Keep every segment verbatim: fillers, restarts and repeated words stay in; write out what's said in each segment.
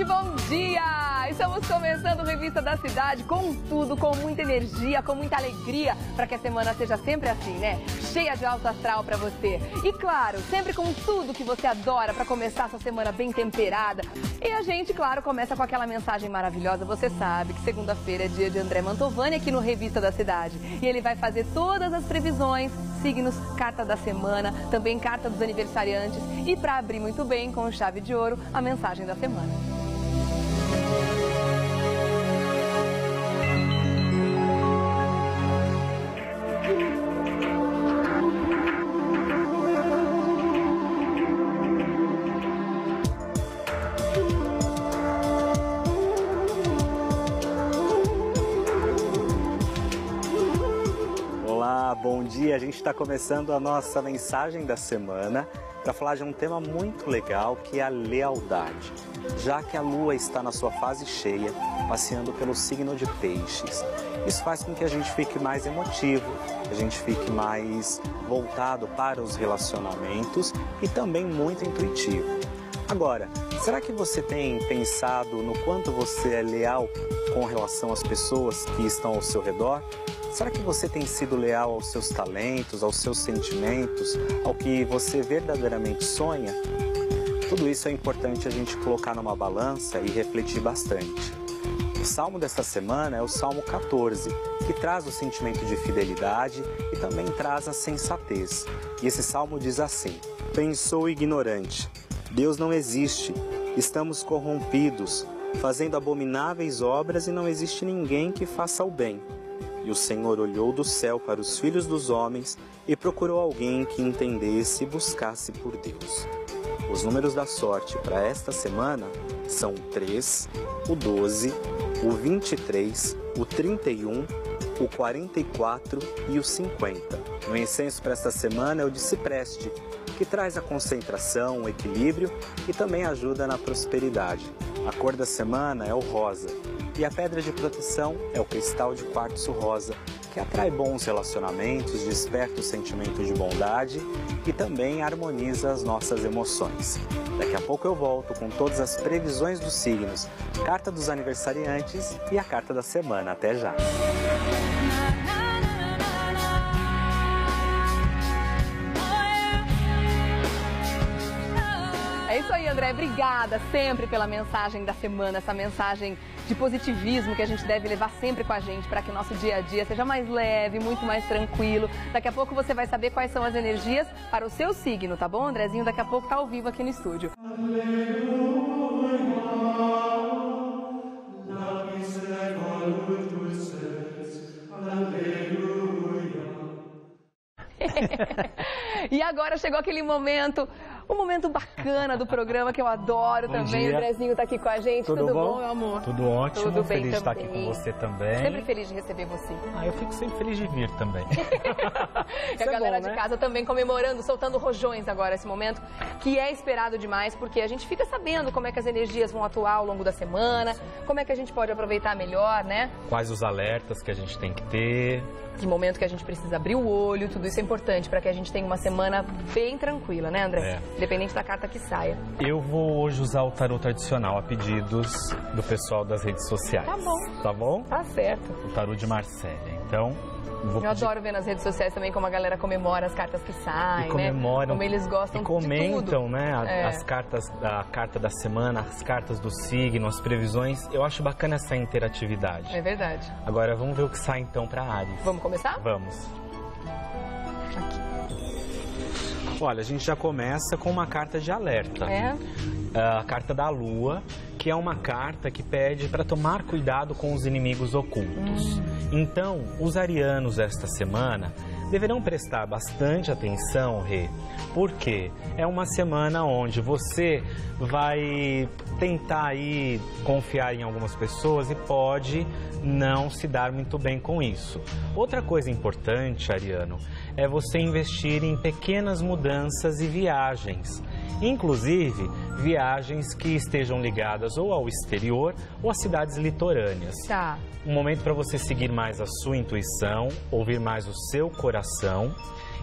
gente, bom dia! Estamos começando a Revista da Cidade com tudo, com muita energia, com muita alegria, para que a semana seja sempre assim, né? Cheia de alto astral para você. E claro, sempre com tudo que você adora para começar essa semana bem temperada. E a gente, claro, começa com aquela mensagem maravilhosa. Você sabe que segunda-feira é dia de André Mantovanni aqui no Revista da Cidade. E ele vai fazer todas as previsões, signos, carta da semana, também carta dos aniversariantes. E para abrir muito bem, com chave de ouro, a mensagem da semana. Olá, bom dia. A gente está começando a nossa mensagem da semana para falar de um tema muito legal, que é a lealdade. Já que a Lua está na sua fase cheia, passeando pelo signo de Peixes, isso faz com que a gente fique mais emotivo, a gente fique mais voltado para os relacionamentos e também muito intuitivo. Agora, será que você tem pensado no quanto você é leal com relação às pessoas que estão ao seu redor? Será que você tem sido leal aos seus talentos, aos seus sentimentos, ao que você verdadeiramente sonha? Tudo isso é importante a gente colocar numa balança e refletir bastante. O salmo desta semana é o Salmo quatorze, que traz o sentimento de fidelidade e também traz a sensatez. E esse salmo diz assim: Pensou ignorante, Deus não existe, estamos corrompidos, fazendo abomináveis obras e não existe ninguém que faça o bem. E o Senhor olhou do céu para os filhos dos homens e procurou alguém que entendesse e buscasse por Deus. Os números da sorte para esta semana são o três, o doze, o vinte e três, o trinta e um, o quarenta e quatro e o cinquenta. O incenso para esta semana é o de cipreste, que traz a concentração, o equilíbrio e também ajuda na prosperidade. A cor da semana é o rosa. E a pedra de proteção é o cristal de quartzo rosa, que atrai bons relacionamentos, desperta o sentimento de bondade e também harmoniza as nossas emoções. Daqui a pouco eu volto com todas as previsões dos signos, carta dos aniversariantes e a carta da semana. Até já! É isso aí, André. Obrigada sempre pela mensagem da semana, essa mensagem de positivismo que a gente deve levar sempre com a gente para que o nosso dia a dia seja mais leve, muito mais tranquilo. Daqui a pouco você vai saber quais são as energias para o seu signo, tá bom, Andrezinho? Daqui a pouco tá ao vivo aqui no estúdio. E agora chegou aquele momento... Um momento bacana do programa que eu adoro bom também. Dia. O Andrezinho tá aqui com a gente. Tudo, Tudo bom? bom, meu amor? Tudo ótimo. Tudo bem feliz de estar aqui com você também. Sempre feliz de receber você. Ah, eu fico sempre feliz de vir também. E a é galera bom, de né? casa também comemorando, soltando rojões agora esse momento, que é esperado demais, porque a gente fica sabendo como é que as energias vão atuar ao longo da semana, como é que a gente pode aproveitar melhor, né? Quais os alertas que a gente tem que ter. Que momento que a gente precisa abrir o olho, tudo isso é importante para que a gente tenha uma semana bem tranquila, né, André? É. Independente da carta que saia. Eu vou hoje usar o tarô tradicional a pedidos do pessoal das redes sociais. Tá bom. Tá bom? Tá certo. O tarô de Marcela. Então, vou eu pedir... adoro ver nas redes sociais também como a galera comemora as cartas que saem, e comemoram, né? Como eles gostam e comentam, de tudo. Né? A, é. As cartas, a carta da semana, as cartas do signo, as previsões. Eu acho bacana essa interatividade. É verdade. Agora vamos ver o que sai então para Áries. Vamos começar? Vamos. Aqui. Olha, a gente já começa com uma carta de alerta. É. A carta da Lua, que é uma carta que pede para tomar cuidado com os inimigos ocultos. Hum. Então, os arianos esta semana deverão prestar bastante atenção, Rê, porque é uma semana onde você vai tentar aí confiar em algumas pessoas e pode não se dar muito bem com isso. Outra coisa importante, ariano, é você investir em pequenas mudanças e viagens, inclusive viagens que estejam ligadas ou ao exterior ou a cidades litorâneas. Tá. Um momento para você seguir mais a sua intuição, ouvir mais o seu coração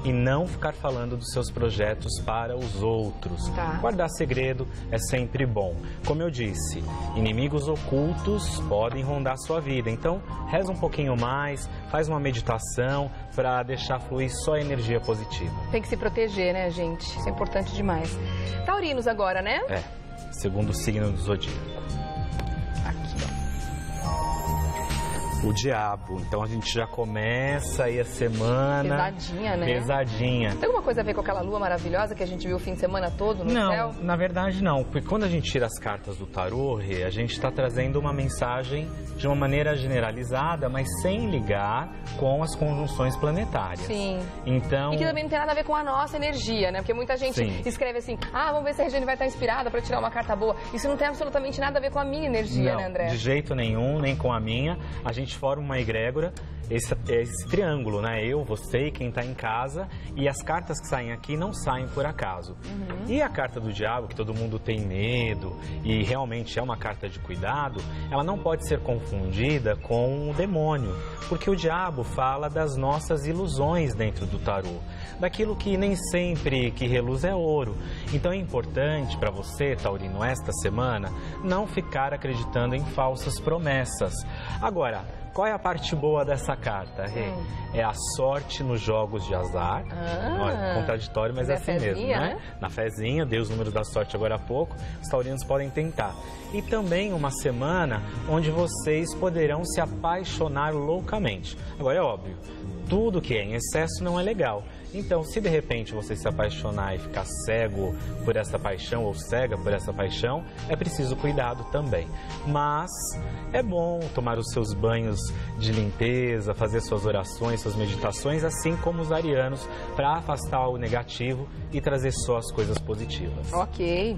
e não ficar falando dos seus projetos para os outros. Tá. Guardar segredo é sempre bom. Como eu disse, inimigos ocultos podem rondar a sua vida. Então, reza um pouquinho mais, faz uma meditação para deixar fluir só a energia positiva. Tem que se proteger, né, gente? Isso é importante demais. Taurinos agora, né? É, segundo o signo do zodíaco. O diabo. Então a gente já começa aí a semana... Pesadinha, né? Pesadinha. Tem alguma coisa a ver com aquela lua maravilhosa que a gente viu o fim de semana todo no não, céu? Não, na verdade não. Porque quando a gente tira as cartas do tarô, a gente está trazendo uma mensagem de uma maneira generalizada, mas sem ligar com as conjunções planetárias. Sim. Então... E que também não tem nada a ver com a nossa energia, né? Porque muita gente Sim. escreve assim, ah, vamos ver se a Regiane vai estar inspirada para tirar uma carta boa. Isso não tem absolutamente nada a ver com a minha energia, não, né, André? De jeito nenhum, nem com a minha. A gente forma uma egrégora, esse, esse triângulo, né? Eu, você e quem está em casa. E as cartas que saem aqui não saem por acaso. Uhum. E a carta do diabo, que todo mundo tem medo e realmente é uma carta de cuidado, ela não pode ser confundida com o demônio, porque o diabo fala das nossas ilusões dentro do tarô, daquilo que nem sempre que reluz é ouro. Então é importante para você, taurino, esta semana, não ficar acreditando em falsas promessas. Agora, qual é a parte boa dessa carta, Rê? Hum. É a sorte nos jogos de azar. Ah, olha, contraditório, mas é assim fezinha, mesmo, né? né? Na fezinha, dei os números da sorte agora há pouco, os taurinos podem tentar. E também uma semana onde vocês poderão se apaixonar loucamente. Agora, é óbvio, tudo que é em excesso não é legal. Então, se de repente você se apaixonar e ficar cego por essa paixão ou cega por essa paixão, é preciso cuidado também. Mas é bom tomar os seus banhos de limpeza, fazer suas orações, suas meditações, assim como os arianos, para afastar o negativo e trazer só as coisas positivas. Ok.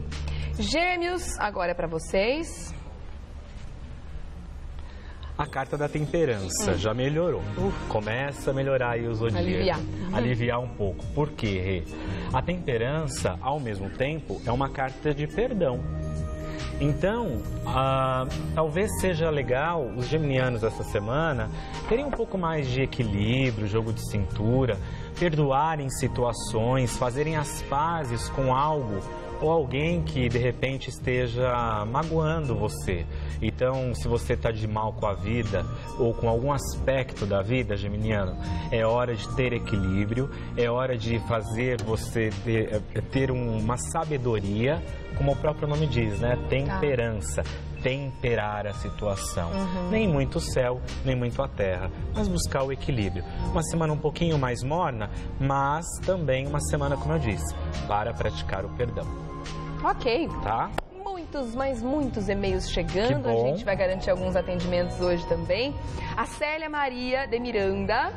Gêmeos, agora é para vocês. A carta da temperança, hum. já melhorou. Uh, Começa a melhorar aí o zodíaco. Aliviar. Aliviar um pouco. Por quê? A temperança, ao mesmo tempo, é uma carta de perdão. Então, ah, talvez seja legal os geminianos essa semana terem um pouco mais de equilíbrio, jogo de cintura, perdoarem situações, fazerem as pazes com algo ou alguém que de repente esteja magoando você. Então, se você está de mal com a vida ou com algum aspecto da vida, geminiano, é hora de ter equilíbrio, é hora de fazer você ter, ter uma sabedoria, como o próprio nome diz, né? Temperança. Temperar a situação. Uhum. Nem muito o céu, nem muito a terra, mas buscar o equilíbrio. Uma semana um pouquinho mais morna, mas também uma semana, como eu disse, para praticar o perdão. Ok. Tá? Muitos, mas muitos e-mails chegando. A gente vai garantir alguns atendimentos hoje também. A Célia Maria de Miranda...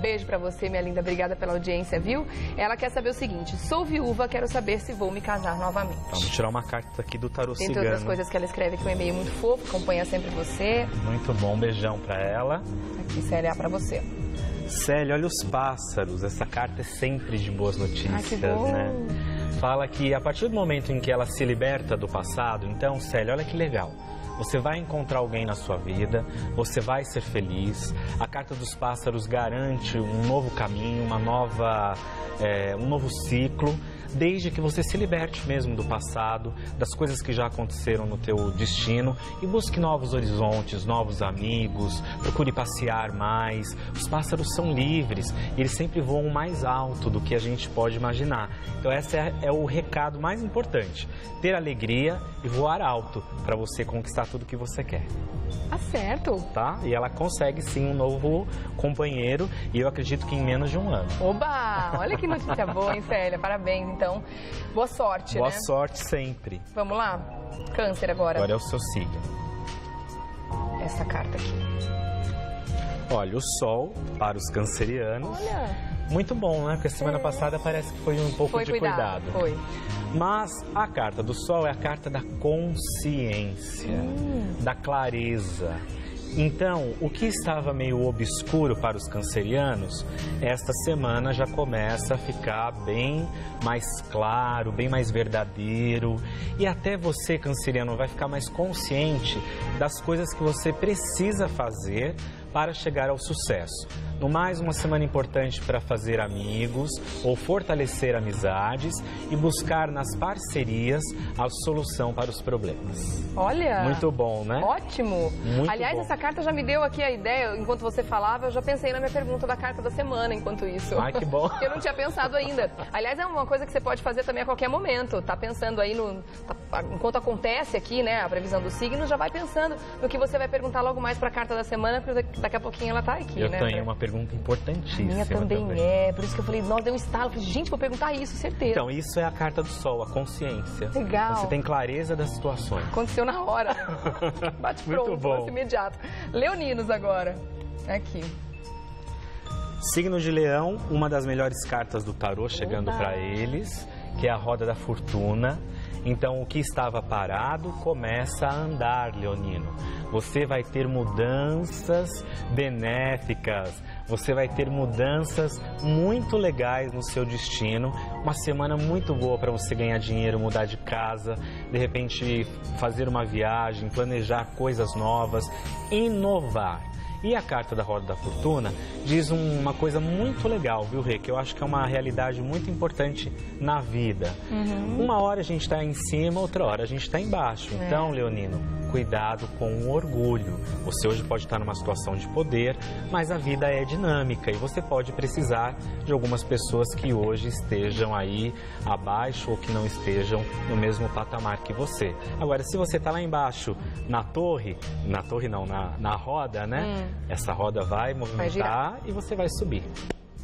Beijo pra você, minha linda. Obrigada pela audiência, viu? Ela quer saber o seguinte. Sou viúva, quero saber se vou me casar novamente. Vamos tirar uma carta aqui do Tarô Cigano. Entre outras coisas que ela escreve, que é um e-mail muito fofo, acompanha sempre você. Muito bom, beijão pra ela. Aqui, Célia, pra você. Célia, olha os pássaros. Essa carta é sempre de boas notícias, ah, que bom. Né? Fala que a partir do momento em que ela se liberta do passado, então, Célia, olha que legal. Você vai encontrar alguém na sua vida, você vai ser feliz. A carta dos pássaros garante um novo caminho, uma nova, é, um novo ciclo, desde que você se liberte mesmo do passado, das coisas que já aconteceram no teu destino e busque novos horizontes, novos amigos, procure passear mais. Os pássaros são livres, eles sempre voam mais alto do que a gente pode imaginar. Então esse é, é o recado mais importante, ter alegria e voar alto para você conquistar tudo que você quer. Tá certo. Tá? E ela consegue sim um novo companheiro e eu acredito que em menos de um ano. Oba! Olha que notícia boa, hein, Célia? Parabéns, então. Então, boa sorte, boa né? Boa sorte sempre. Vamos lá? Câncer agora. Agora é o seu signo. Essa carta aqui. Olha, o sol para os cancerianos. Olha. Muito bom, né? Porque a semana passada parece que foi um pouco foi de cuidado. cuidado. Foi. Mas a carta do sol é a carta da consciência, hum. da clareza. Então, o que estava meio obscuro para os cancerianos, esta semana já começa a ficar bem mais claro, bem mais verdadeiro. E até você, canceriano, vai ficar mais consciente das coisas que você precisa fazer para chegar ao sucesso. No mais, uma semana importante para fazer amigos ou fortalecer amizades e buscar nas parcerias a solução para os problemas. Olha! Muito bom, né? Ótimo! Muito Aliás, bom. Essa carta já me deu aqui a ideia, enquanto você falava, eu já pensei na minha pergunta da carta da semana enquanto isso. Ai, que bom! Eu não tinha pensado ainda. Aliás, é uma coisa que você pode fazer também a qualquer momento. Tá pensando aí no... Tá, enquanto acontece aqui, né, a previsão dos signos, já vai pensando no que você vai perguntar logo mais para a carta da semana, porque daqui a pouquinho ela tá aqui, eu né? Eu tenho uma pergunta importantíssima. A minha também, também é, por isso que eu falei, nossa, deu um estalo, falei, gente, vou perguntar isso, certeza. Então, isso é a carta do sol, a consciência. Legal. Você tem clareza das situações. Aconteceu na hora. Bate pronto, muito bom. Imediato. Leoninos agora, aqui. Signo de Leão, uma das melhores cartas do tarô chegando para eles, que é a roda da fortuna. Então, o que estava parado começa a andar, leonino. Você vai ter mudanças benéficas, você vai ter mudanças muito legais no seu destino. Uma semana muito boa para você ganhar dinheiro, mudar de casa, de repente fazer uma viagem, planejar coisas novas, inovar. E a carta da Roda da Fortuna diz uma coisa muito legal, viu, Rê? Que eu acho que é uma realidade muito importante na vida. Uhum. Uma hora a gente está em cima, outra hora a gente está embaixo. É. Então, leonino, cuidado com o orgulho. Você hoje pode estar numa situação de poder, mas a vida é dinâmica e você pode precisar de algumas pessoas que hoje estejam aí abaixo ou que não estejam no mesmo patamar que você. Agora, se você está lá embaixo, na torre, na torre não, na, na roda, né? Hum. Essa roda vai movimentar vai e você vai subir.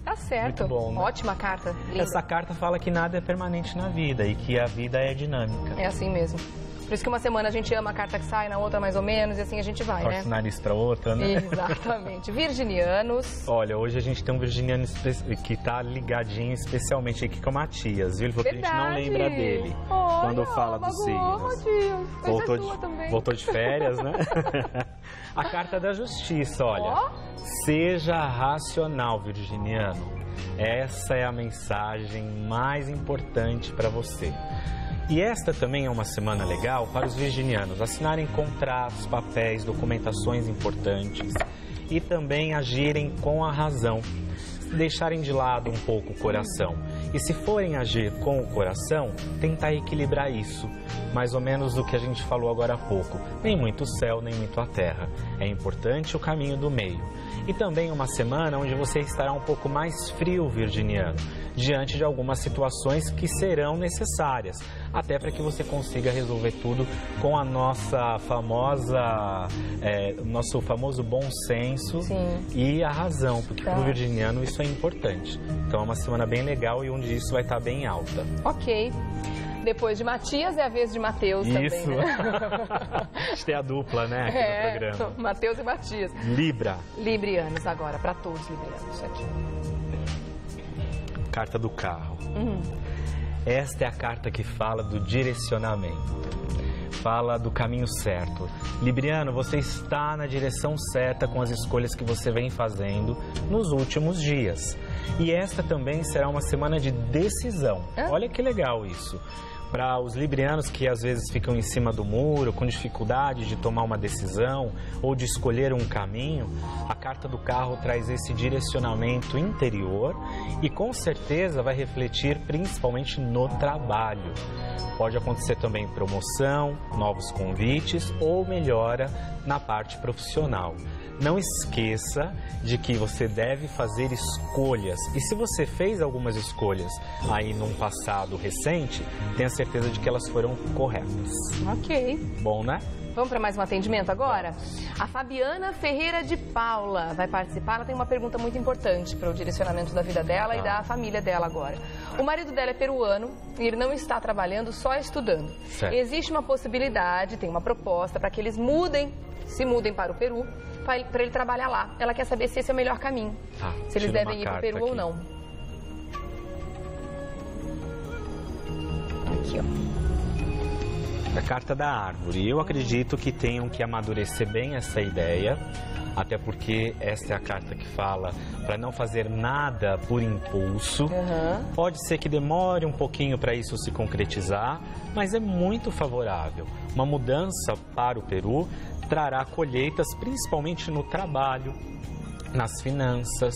Tá certo. Muito bom, né? Ótima carta. Linda. Essa carta fala que nada é permanente na vida e que a vida é dinâmica. É assim mesmo. Por isso que uma semana a gente ama a carta que sai, na outra mais ou menos, e assim a gente vai, né? Torce o nariz pra outra, né? Exatamente. Virginianos. Olha, hoje a gente tem um virginiano que tá ligadinho especialmente aqui com o Matias, viu? Porque verdade. A gente não lembra dele olha, quando fala dos signos. Voltou, de, voltou de férias, né? A carta da justiça, olha. Oh. Seja racional, virginiano. Essa é a mensagem mais importante pra você. E esta também é uma semana legal para os virginianos assinarem contratos, papéis, documentações importantes e também agirem com a razão, deixarem de lado um pouco o coração. E se forem agir com o coração, tentar equilibrar isso, mais ou menos do que a gente falou agora há pouco. Nem muito o céu, nem muito a terra. É importante o caminho do meio. E também uma semana onde você estará um pouco mais frio, virginiano, diante de algumas situações que serão necessárias, até para que você consiga resolver tudo com a nossa famosa, é, nosso famoso bom senso. Sim. E a razão, porque tá. Para o virginiano isso é importante. Então é uma semana bem legal e onde isso vai estar bem alta. Ok. Depois de Matias é a vez de Mateus também. Isso. Né? A gente tem a dupla, né? Aqui é, no programa. Mateus e Matias. Libra. Librianos agora, para todos librianos aqui. Carta do carro. Uhum. Esta é a carta que fala do direcionamento. Fala do caminho certo. Libriano, você está na direção certa com as escolhas que você vem fazendo nos últimos dias. E esta também será uma semana de decisão. Hã? Olha que legal isso. Para os librianos que às vezes ficam em cima do muro, com dificuldade de tomar uma decisão ou de escolher um caminho, a carta do carro traz esse direcionamento interior e com certeza vai refletir principalmente no trabalho. Pode acontecer também promoção, novos convites ou melhora na parte profissional. Não esqueça de que você deve fazer escolhas. E se você fez algumas escolhas aí num passado recente, tenha certeza de que elas foram corretas. Ok. Bom, né? Vamos para mais um atendimento agora? A Fabiana Ferreira de Paula vai participar. Ela tem uma pergunta muito importante para o direcionamento da vida dela e ah. da família dela agora. O marido dela é peruano e ele não está trabalhando, só estudando. Certo. Existe uma possibilidade, tem uma proposta para que eles mudem, se mudem para o Peru, para ele, ele trabalhar lá. Ela quer saber se esse é o melhor caminho, ah, se eles devem ir para o Peru aqui. Ou não. Aqui, ó. A carta da árvore. Eu acredito que tenham que amadurecer bem essa ideia, até porque essa é a carta que fala para não fazer nada por impulso. Uhum. Pode ser que demore um pouquinho para isso se concretizar, mas é muito favorável. Uma mudança para o Peru trará colheitas, principalmente no trabalho, nas finanças.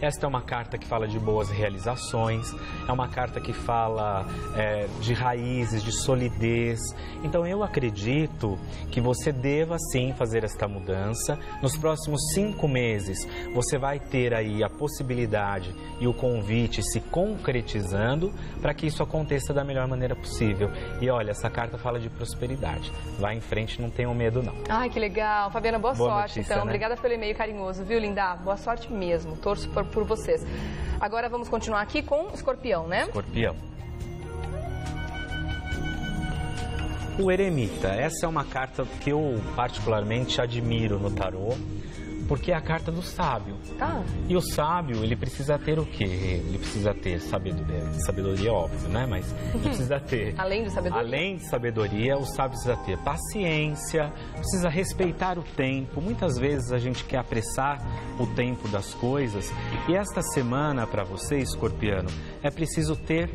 Esta é uma carta que fala de boas realizações, é uma carta que fala é, de raízes, de solidez. Então eu acredito que você deva sim fazer esta mudança. Nos próximos cinco meses você vai ter aí a possibilidade e o convite se concretizando para que isso aconteça da melhor maneira possível. E olha, essa carta fala de prosperidade. Vai em frente, não tenham medo não. Ai, que legal. Fabiana, boa, boa sorte notícia, então. Né? Obrigada pelo e-mail carinhoso, viu, linda? Boa sorte mesmo, torço por, por vocês. Agora vamos continuar aqui com o escorpião, né? Escorpião. O eremita, essa é uma carta que eu particularmente admiro no tarô, porque é a carta do sábio. Ah. E o sábio, ele precisa ter o quê? Ele precisa ter sabedoria, sabedoria óbvio, né? Mas ele precisa ter... além de sabedoria? Além de sabedoria, o sábio precisa ter paciência, precisa respeitar o tempo. Muitas vezes a gente quer apressar o tempo das coisas. E esta semana, para você, escorpiano, é preciso ter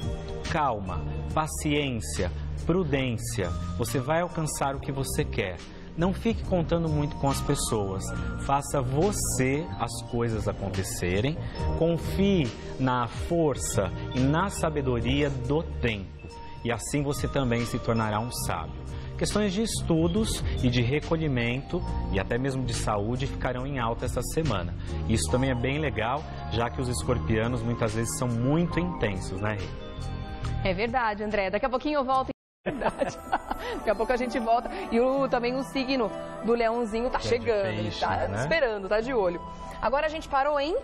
calma, paciência, prudência. Você vai alcançar o que você quer. Não fique contando muito com as pessoas, faça você as coisas acontecerem, confie na força e na sabedoria do tempo, e assim você também se tornará um sábio. Questões de estudos e de recolhimento e até mesmo de saúde ficarão em alta essa semana. Isso também é bem legal, já que os escorpianos muitas vezes são muito intensos, né? É verdade, André. Daqui a pouquinho eu volto. Verdade. Daqui a pouco a gente volta. E o, também o signo do leãozinho tá chegando, peixe, tá, né? Esperando, tá de olho. Agora a gente parou em...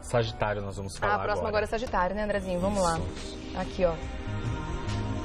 Sagitário nós vamos falar agora. Ah, a próxima agora é Sagitário, né, Andrezinho? Vamos lá. Aqui, ó.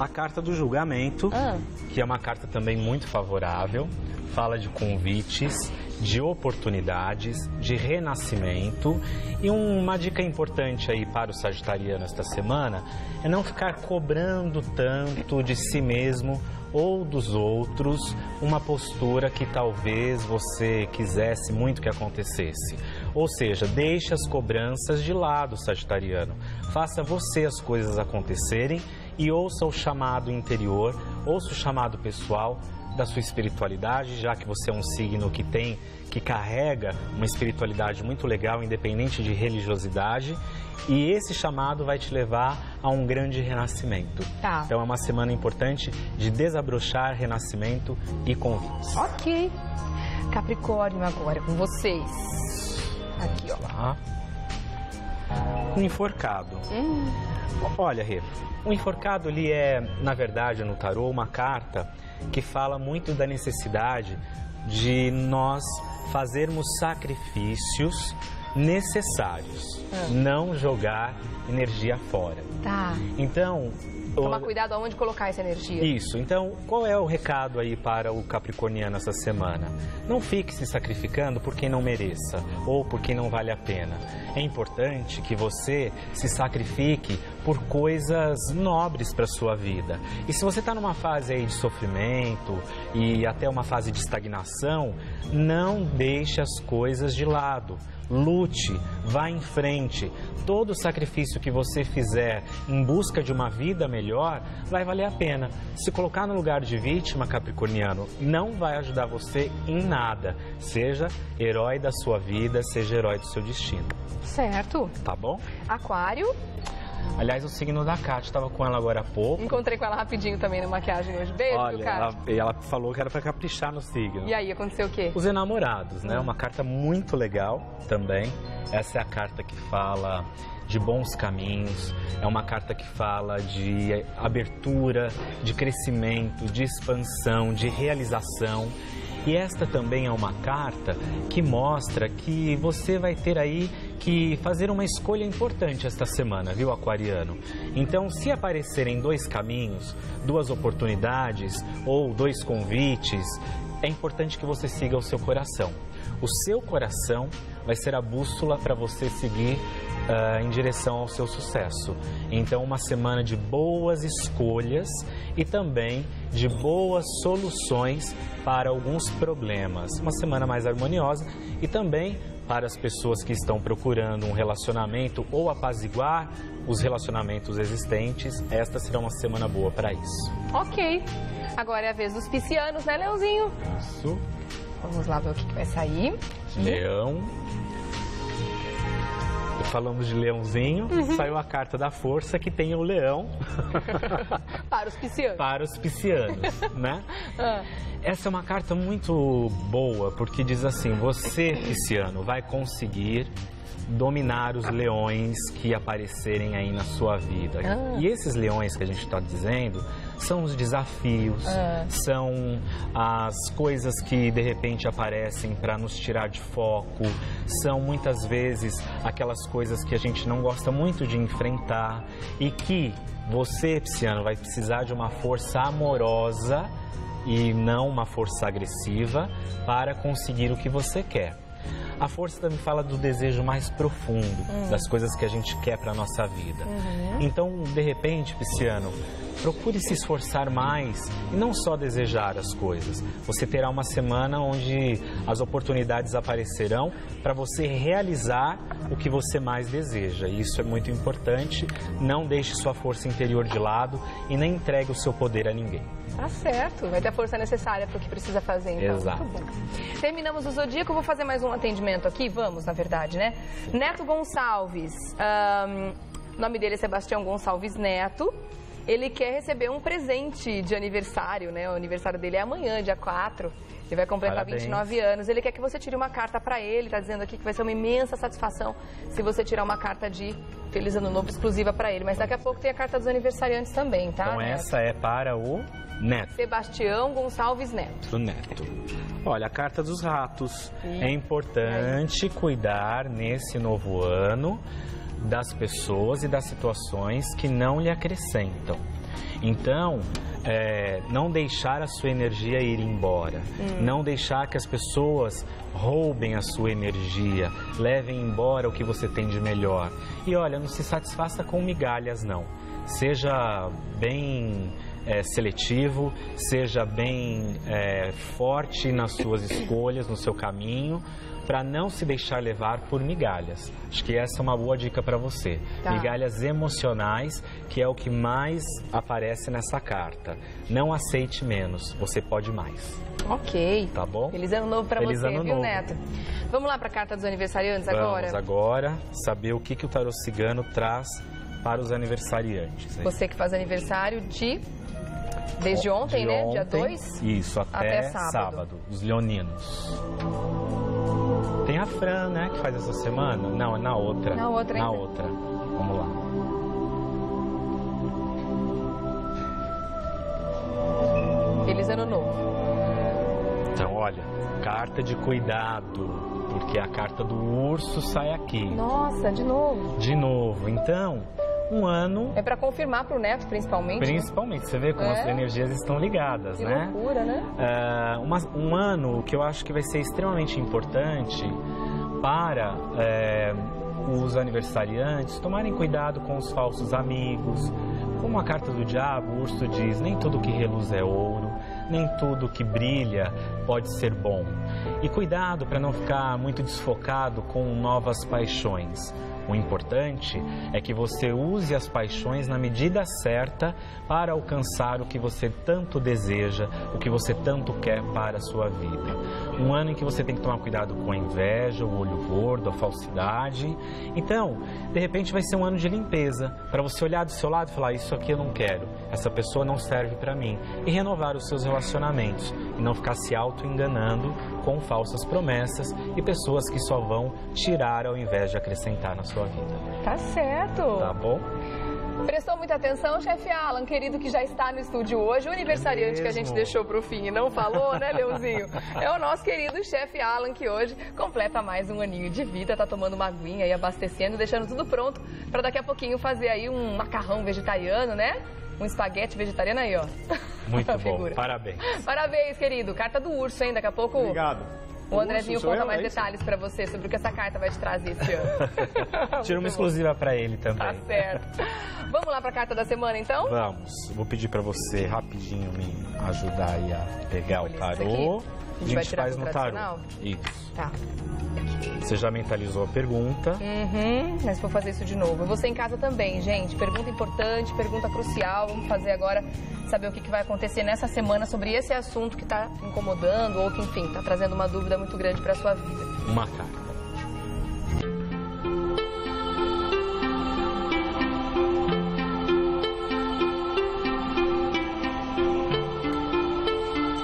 A carta do julgamento, ah. que é uma carta também muito favorável. Fala de convites, de oportunidades, de renascimento. E uma dica importante aí para o sagitariano esta semana é não ficar cobrando tanto de si mesmo ou dos outros uma postura que talvez você quisesse muito que acontecesse. Ou seja, deixe as cobranças de lado, sagitariano. Faça você as coisas acontecerem e ouça o chamado interior, ouça o chamado pessoal da sua espiritualidade, já que você é um signo que tem, que carrega uma espiritualidade muito legal, independente de religiosidade, e esse chamado vai te levar a um grande renascimento. Tá. Então é uma semana importante de desabrochar renascimento e convites. Ok. Capricórnio agora, com vocês. Aqui, ó. Um enforcado. Hum. Olha, Rê, o enforcado ele é, na verdade, no tarô, uma carta que fala muito da necessidade de nós fazermos sacrifícios necessários, ah. não jogar energia fora. Tá. Então... Tomar eu... cuidado aonde colocar essa energia. Isso. Então, qual é o recado aí para o capricorniano essa semana? Não fique se sacrificando por quem não mereça ou por quem não vale a pena. É importante que você se sacrifique por coisas nobres para a sua vida. E se você está numa fase aí de sofrimento e até uma fase de estagnação, não deixe as coisas de lado. Lute, vá em frente. Todo sacrifício que você fizer em busca de uma vida melhor vai valer a pena. Se colocar no lugar de vítima, capricorniano, não vai ajudar você em nada. Seja herói da sua vida, seja herói do seu destino. Certo. Tá bom? Aquário. Aliás, o signo da Cátia, estava com ela agora há pouco. Encontrei com ela rapidinho também na maquiagem hoje. Beijo, olha, Cátia. E ela, ela falou que era para caprichar no signo. E aí, aconteceu o quê? Os enamorados, né? Hum. Uma carta muito legal também. Essa é a carta que fala de bons caminhos, é uma carta que fala de abertura, de crescimento, de expansão, de realização. E esta também é uma carta que mostra que você vai ter aí que fazer uma escolha importante esta semana, viu, aquariano? Então, se aparecerem dois caminhos, duas oportunidades ou dois convites, é importante que você siga o seu coração. O seu coração vai ser a bússola para você seguir uh, em direção ao seu sucesso. Então, uma semana de boas escolhas e também de boas soluções para alguns problemas. Uma semana mais harmoniosa e também para as pessoas que estão procurando um relacionamento ou apaziguar os relacionamentos existentes, esta será uma semana boa para isso. Ok. Agora é a vez dos piscianos, né, Leãozinho? Isso. Vamos lá ver o que, que vai sair. Leão. Falamos de leãozinho, uhum. Saiu a carta da força que tem o leão. Para os piscianos. Para os piscianos, né? Ah. Essa é uma carta muito boa, porque diz assim, você, pisciano, vai conseguir dominar os leões que aparecerem aí na sua vida. Ah. E esses leões que a gente está dizendo são os desafios, ah. são as coisas que de repente aparecem para nos tirar de foco, são muitas vezes aquelas coisas que a gente não gosta muito de enfrentar e que você, pisciano, vai precisar de uma força amorosa e não uma força agressiva para conseguir o que você quer. A força também fala do desejo mais profundo, uhum. das coisas que a gente quer para a nossa vida. Uhum. Então, de repente, pisciano, procure se esforçar mais e não só desejar as coisas. Você terá uma semana onde as oportunidades aparecerão para você realizar o que você mais deseja. E isso é muito importante. Não deixe sua força interior de lado e nem entregue o seu poder a ninguém. Tá certo, vai ter a força necessária para o que precisa fazer, então. Exato. Muito bom. Terminamos o Zodíaco, vou fazer mais um atendimento aqui, vamos, na verdade, né? Neto Gonçalves, um, o nome dele é Sebastião Gonçalves Neto, ele quer receber um presente de aniversário, né? O aniversário dele é amanhã, dia quatro, ele vai completar Parabéns. vinte e nove anos, ele quer que você tire uma carta para ele, tá dizendo aqui que vai ser uma imensa satisfação se você tirar uma carta de... Feliz Ano Novo exclusiva para ele, mas daqui a pouco tem a carta dos aniversariantes também, tá? Então Neto? Essa é para o Neto. Sebastião Gonçalves Neto. Do Neto. Olha, a carta dos ratos. Sim. É importante Aí. cuidar nesse novo ano das pessoas e das situações que não lhe acrescentam. Então, é, não deixar a sua energia ir embora, hum. não deixar que as pessoas roubem a sua energia, levem embora o que você tem de melhor. E olha, não se satisfaça com migalhas, não. Seja bem é, seletivo, seja bem é, forte nas suas escolhas, no seu caminho, para não se deixar levar por migalhas. Acho que essa é uma boa dica para você. Tá. Migalhas emocionais, que é o que mais aparece nessa carta. Não aceite menos, você pode mais. Ok. Tá bom? Feliz Ano Novo para você, ano viu, novo. Neto? Vamos lá para a carta dos aniversariantes Vamos agora? Vamos agora saber o que, que o Tarô Cigano traz para os aniversariantes. Aí. Você que faz aniversário de... Desde ontem, de né? Ontem, dia dois? Isso, até, até sábado. sábado. Os leoninos. Tem a Fran, né, que faz essa semana? Não, é na outra. Na outra, hein? Na ainda. outra. Vamos lá. Feliz Ano Novo. Então, olha, carta de cuidado, porque a carta do urso sai aqui. Nossa, de novo. De novo. Então, um ano... É para confirmar para o Neto, principalmente. Principalmente. Né? Você vê como é. as energias estão ligadas, que né? loucura, né? Uh, uma, um ano que eu acho que vai ser extremamente importante para uh, os aniversariantes tomarem cuidado com os falsos amigos. Como a carta do diabo, o urso diz, nem tudo que reluz é ouro, nem tudo que brilha pode ser bom. E cuidado para não ficar muito desfocado com novas paixões. O importante é que você use as paixões na medida certa para alcançar o que você tanto deseja, o que você tanto quer para a sua vida. Um ano em que você tem que tomar cuidado com a inveja, o olho gordo, a falsidade. Então, de repente vai ser um ano de limpeza, para você olhar do seu lado e falar, isso aqui eu não quero, essa pessoa não serve para mim. E renovar os seus relacionamentos e não ficar se auto-enganando com falsas promessas e pessoas que só vão tirar ao invés de acrescentar na sua vida. Tá certo. Tá bom. Prestou muita atenção, chefe Alan, querido, que já está no estúdio hoje. O aniversariante é que a gente deixou pro fim e não falou, né, Leãozinho? É o nosso querido chefe Alan, que hoje completa mais um aninho de vida. Tá tomando uma aguinha e abastecendo, deixando tudo pronto para daqui a pouquinho fazer aí um macarrão vegetariano, né? Um espaguete vegetariano aí, ó. Muito bom, parabéns. Parabéns, querido. Carta do urso, hein? Daqui a pouco... Obrigado. O André Mil conta mais detalhes para você sobre o que essa carta vai te trazer esse ano. Tira uma exclusiva para ele também. Tá certo. Vamos lá para a carta da semana, então? Vamos. Vou pedir para você rapidinho me ajudar aí a pegar o tarô. A gente, a gente faz no tarô. Isso. Tá. Você já mentalizou a pergunta. Uhum, mas vou fazer isso de novo. Você em casa também, gente. Pergunta importante, pergunta crucial. Vamos fazer agora, saber o que vai acontecer nessa semana sobre esse assunto que está incomodando ou que, enfim, está trazendo uma dúvida muito grande para a sua vida. Uma carta.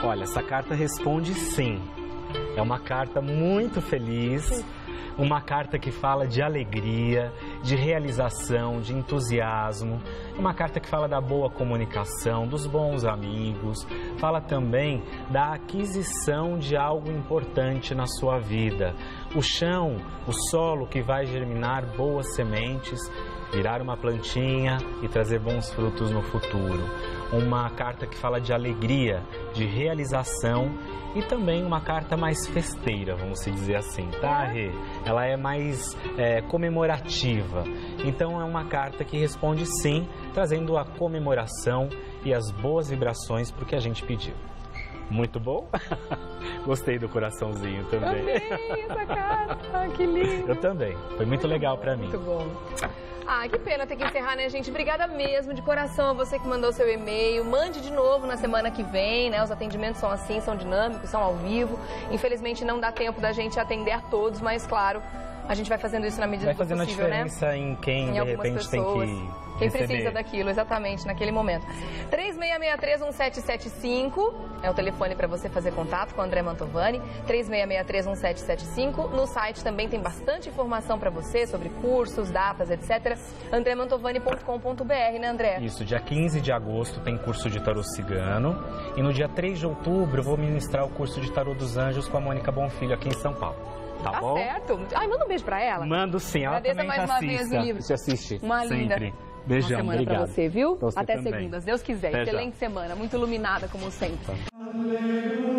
Olha, essa carta responde sim. É uma carta muito feliz, uma carta que fala de alegria, de realização, de entusiasmo. Uma carta que fala da boa comunicação, dos bons amigos. Fala também da aquisição de algo importante na sua vida. O chão, o solo que vai germinar boas sementes, virar uma plantinha e trazer bons frutos no futuro. Uma carta que fala de alegria, de realização e também uma carta mais festeira, vamos dizer assim, tá, Rê? Ela é mais é, comemorativa. Então é uma carta que responde sim, trazendo a comemoração e as boas vibrações pro que a gente pediu. Muito bom. Gostei do coraçãozinho também. Amei essa carta, que lindo. Eu também. Foi muito, muito legal para mim. Muito bom. Ah, que pena ter que encerrar, né, gente? Obrigada mesmo, de coração, a você que mandou seu e-mail. Mande de novo na semana que vem, né? Os atendimentos são assim, são dinâmicos, são ao vivo. Infelizmente, não dá tempo da gente atender a todos, mas, claro, a gente vai fazendo isso na medida do possível, né? Vai fazendo a diferença, né? Em quem, em de repente, pessoas, tem que quem receber. Precisa daquilo, exatamente, naquele momento. três seis seis três um sete sete cinco é o telefone para você fazer contato com o André Mantovanni. três seis seis três um sete sete cinco. No site também tem bastante informação para você sobre cursos, datas, etcétera andré mantovani ponto com ponto br, né, André? Isso, dia quinze de agosto tem curso de tarô cigano e no dia três de outubro eu vou ministrar o curso de tarô dos anjos com a Mônica Bonfilho aqui em São Paulo. Tá, tá bom? certo. Ai, manda um beijo pra ela. Mando sim, ela Agradeça também mais uma vez o livro. Você assiste. Uma linda. Sempre. Beijão, uma semana obrigado. Pra você, viu? Você Até também. Segunda, se Deus quiser. Até Excelente já. Semana, muito iluminada como sempre. Tá.